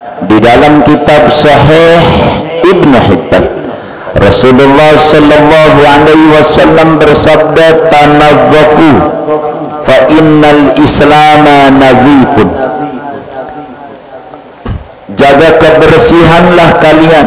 Di dalam kitab Sahih Ibnu Hibban, Rasulullah sallallahu alaihi wasallam bersabda, "Tanazzafu fa innal islama nazifun." Jaga kebersihanlah kalian,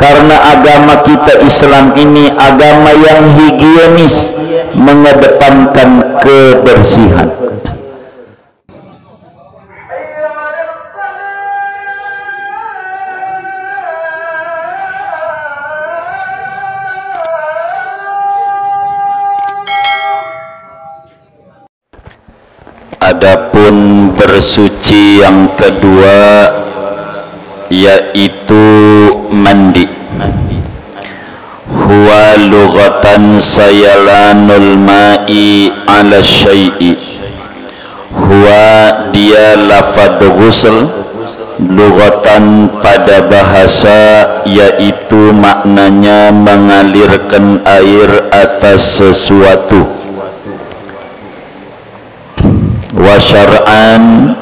karena agama kita Islam ini agama yang higienis, mengedepankan kebersihan. Adapun bersuci yang kedua yaitu mandi. Huwa lughatan sayalanul ma'i ala syai'i. Huwa dia lafad ghusl lughatan pada bahasa, yaitu maknanya mengalirkan air atas sesuatu. Wa syar'an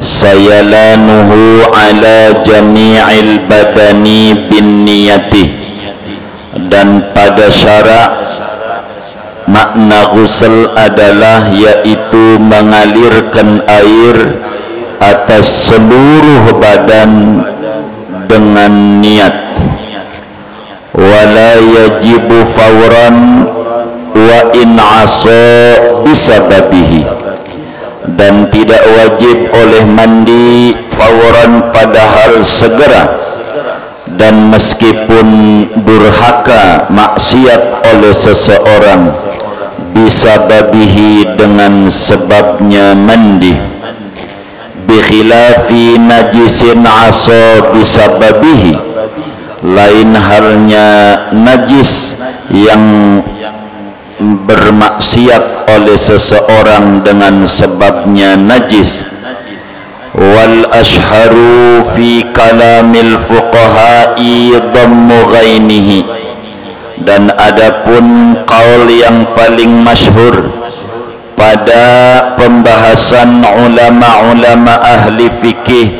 sayalanuhu ala jami'il badani bin niyati, dan pada syara' makna ghusl adalah yaitu mengalirkan air atas seluruh badan dengan niat. Wala yajibu fawran wa in 'asa bisababihi, dan tidak wajib oleh mandi fawran padahal segera, dan meskipun durhaka maksiat oleh seseorang bisababihi dengan sebabnya mandi. Bikhilafi najisin aso bisababihi, lain halnya najis yang bermaksiat oleh seseorang dengan sebabnya najis. Wal ashharu fi kalamil fuqaha'i dhammu ghainihi, dan adapun qaul yang paling masyhur pada pembahasan ulama-ulama ahli fikih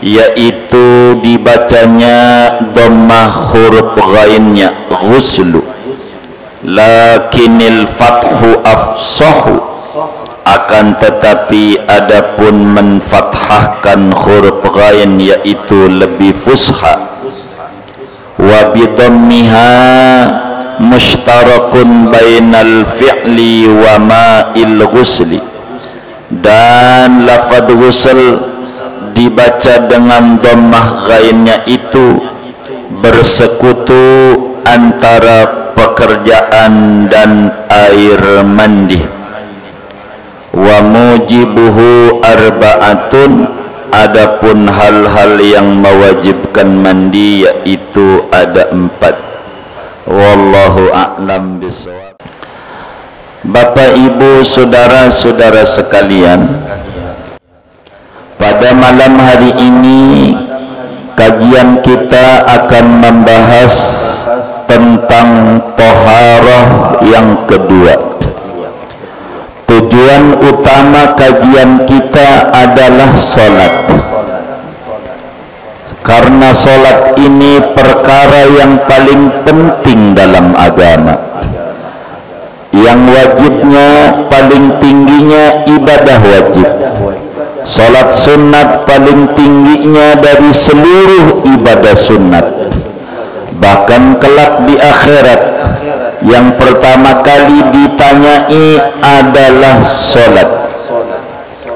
yaitu dibacanya dhammah huruf ghainnya, ghuslu. Lakinil fathu afsahu, akan tetapi adapun menfathahkan huruf ghain yaitu lebih fusha. Wa bidhammiha mushtarakun bainal fi'li wa ma'il ghusli, dan lafadz ghusl dibaca dengan dhammah ghainnya itu bersekutu antara pekerjaan dan air mandi. Wa mujibuhu arba'atun, adapun hal-hal yang mewajibkan mandi yaitu ada 4. Wallahu a'lam bishawab. Bapak ibu saudara-saudara sekalian, pada malam hari ini kajian kita akan membahas tentang taharah yang kedua. Tujuan utama kajian kita adalah solat, karena solat ini perkara yang paling penting dalam agama, yang wajibnya paling tingginya ibadah wajib. Solat sunat paling tingginya dari seluruh ibadah sunat. Bahkan kelak di akhirat yang pertama kali ditanyai adalah solat.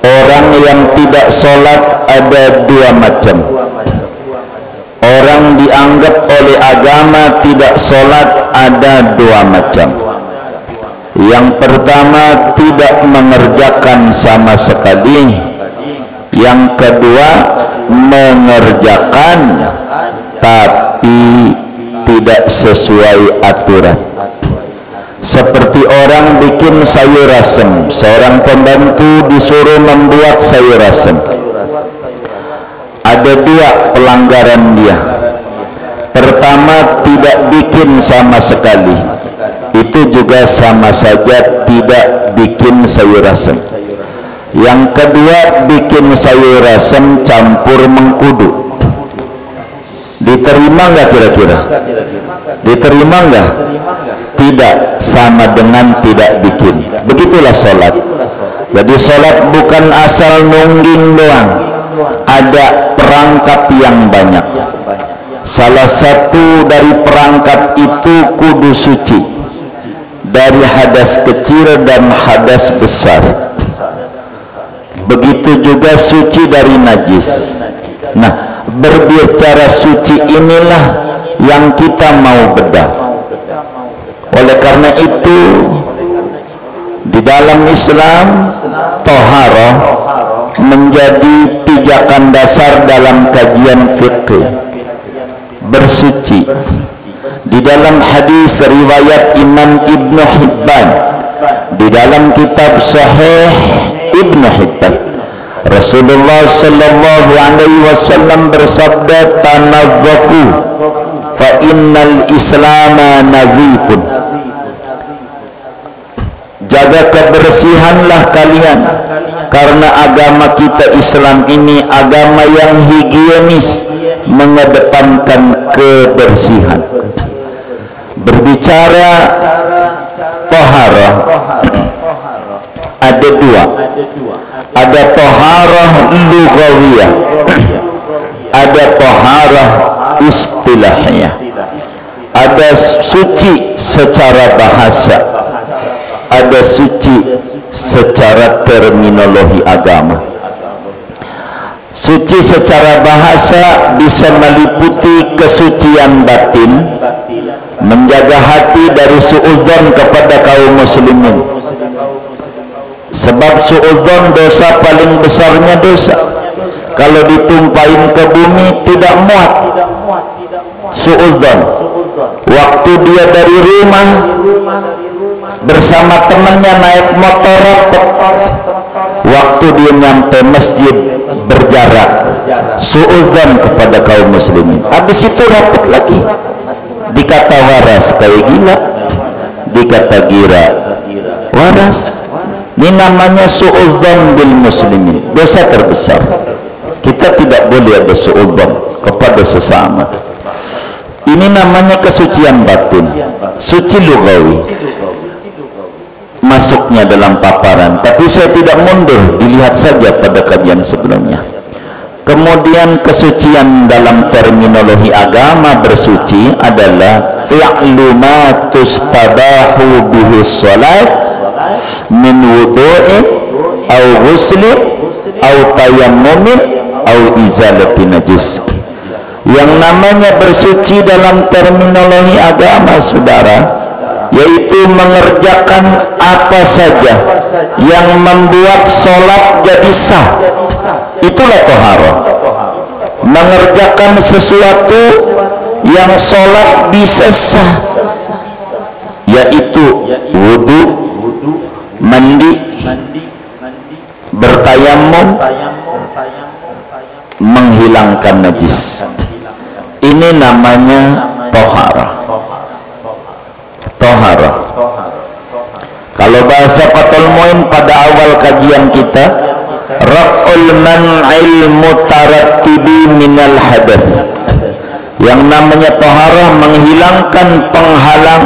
Orang yang tidak solat ada 2 macam. Orang dianggap oleh agama tidak solat ada 2 macam. Yang pertama tidak mengerjakan sama sekali. Yang kedua mengerjakan tapi tidak sesuai aturan. Seperti orang bikin sayur asem, seorang pembantu disuruh membuat sayur asem. Ada 2 pelanggaran dia. Pertama, tidak bikin sama sekali. Itu juga sama saja tidak bikin sayur asem. Yang kedua, bikin sayur asem campur mengkudu. Diterima nggak kira-kira? Diterima nggak? Tidak, sama dengan tidak bikin. Begitulah sholat. Jadi sholat bukan asal nungging doang, ada perangkat yang banyak. Salah satu dari perangkat itu kudu suci dari hadas kecil dan hadas besar. Begitu juga suci dari najis. Nah, berbicara suci inilah yang kita mau bedah. Oleh karena itu di dalam Islam toharoh menjadi pijakan dasar dalam kajian fikih. Bersuci di dalam hadis riwayat Imam Ibnu Hibban, di dalam kitab Sahih Ibnu Hibban, Rasulullah sallallahu alaihi wasallam bersabda, tanazzafu fa innal islama nazifun. Jaga kebersihanlah kalian, karena agama kita Islam ini agama yang higienis, mengedepankan kebersihan. Berbicara toharah ada dua, ada toharah lughawiyah, ada toharah istilahnya. Ada suci secara bahasa, ada suci secara terminologi agama. Suci secara bahasa bisa meliputi kesucian batin, menjaga hati dari suudzon kepada kaum muslimin. Sebab suudzon dosa paling besarnya dosa. Kalau ditumpahin ke bumi tidak muat. Suudzon. Waktu dia dari rumah bersama temannya naik motor, waktu dia nyampe masjid berjarak, suudzon kepada kaum muslimin. Habis itu rapat lagi, dikata waras kayak gila, dikata gira waras. Ini namanya suudzon bil muslimin, dosa terbesar. Kita tidak boleh ada suudzon kepada sesama. Ini namanya kesucian batin, suci lughawi, masuknya dalam paparan. Tapi saya tidak mundur, dilihat saja pada kajian sebelumnya. Kemudian kesucian dalam terminologi agama bersuci adalah fi'lu ma tustabahu bihi shalat min wudu'in au ghuslin au tayammumin au izalati najis. Yang namanya bersuci dalam terminologi agama, saudara, yaitu mengerjakan apa saja yang membuat sholat jadi sah. Itulah toharah, mengerjakan sesuatu yang sholat bisa sah, yaitu wudu, mandi, bertayamum, menghilangkan najis. Ini namanya toharah. Kalau bahasa Fathul Mu'in pada awal kajian kita, raf'ul man'il mutarattibi minal hadas. Yang namanya toharah menghilangkan penghalang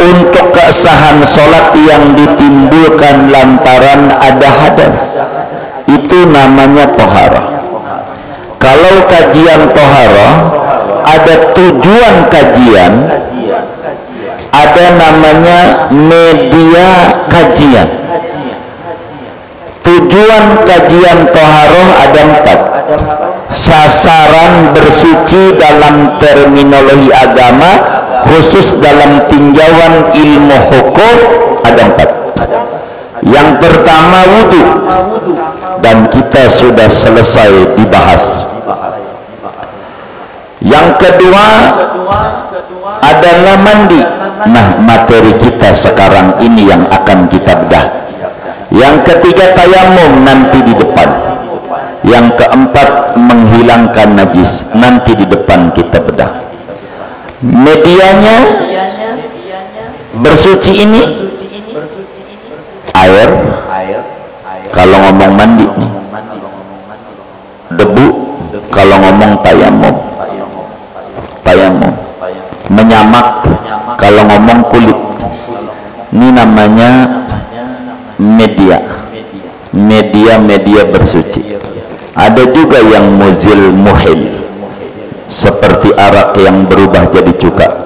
untuk keabsahan sholat yang ditimbulkan lantaran ada hadas. Itu namanya toharah. Kalau kajian toharah ada tujuan kajian, ada namanya media kajian. Tujuan kajian toharoh ada empat. Sasaran bersuci dalam terminologi agama, khusus dalam tinjauan ilmu hukum, ada empat. Yang pertama wudu, dan kita sudah selesai dibahas. Yang kedua adalah mandi. Nah, materi kita sekarang ini yang akan kita bedah. Yang ketiga tayamum, nanti di depan. Yang keempat menghilangkan najis, nanti di depan kita bedah. Medianya bersuci ini air. kalau ngomong mandi nih, debu kalau ngomong tayamum, menyamak kalau ngomong kulit. Ini namanya media, media bersuci. Ada juga yang muzil muhil, seperti arak yang berubah jadi cuka.